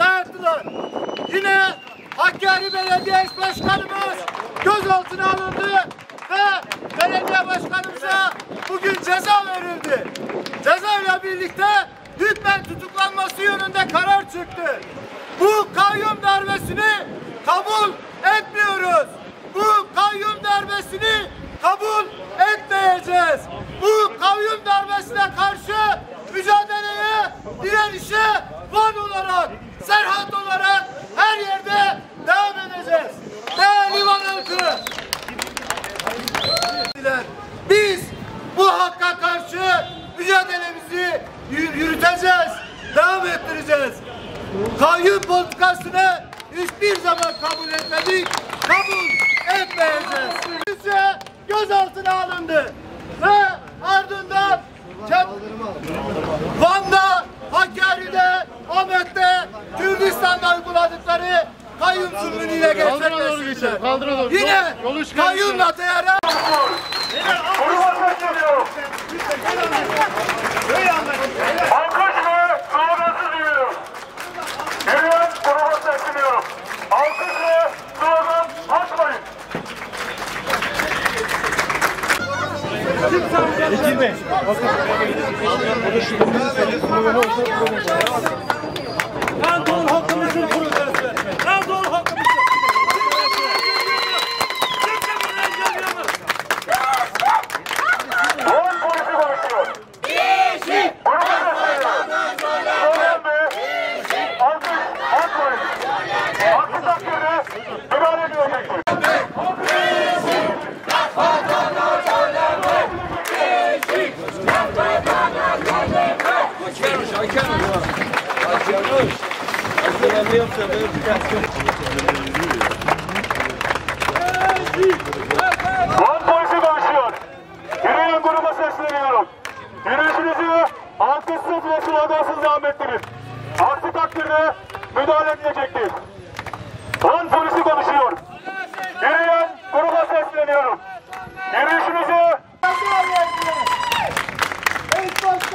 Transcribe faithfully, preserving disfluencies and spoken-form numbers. Dayattılar. Yine Hakkari Belediye Eş Başkanımız gözaltına alındı ve belediye başkanımıza bugün ceza verildi. Cezayla birlikte hükmen tutuklanması yönünde karar çıktı. Bu kayyum darbesini kabul etmiyoruz. Bu kayyum darbesini kabul etmeyeceğiz. Bu kayyum darbesine karşı mücadeleye, direnişe var olarak, Serhat olarak her yerde devam edeceğiz. Değerli Livan halkı, biz bu hakka karşı mücadelemizi yürüteceğiz, devam ettireceğiz. Kayyum politikasını hiçbir zaman kabul etmedik, kabul etmeyeceğiz. Türkçe gözaltına alındı ve ardından Van'da, Hakkari'de, Ahmet'te, Kürdistan'da uyguladıkları kayyum zulmüyle gerçekleştirdiler. Yine kayyumla teyarak İki beş. Anadolu halkımızın kuruluşları. Anadolu halkımızın. Yok sebebi kaçıyor. Van polisi konuşuyor. Yürüyün gruba sesleniyorum. Yürüyüşünüzü alkışsız ve slogansız devam ettirin. Aksi takdirde müdahale edilecektir. Van polisi konuşuyor. Yürüyün gruba sesleniyorum. Yürüyüşünüzü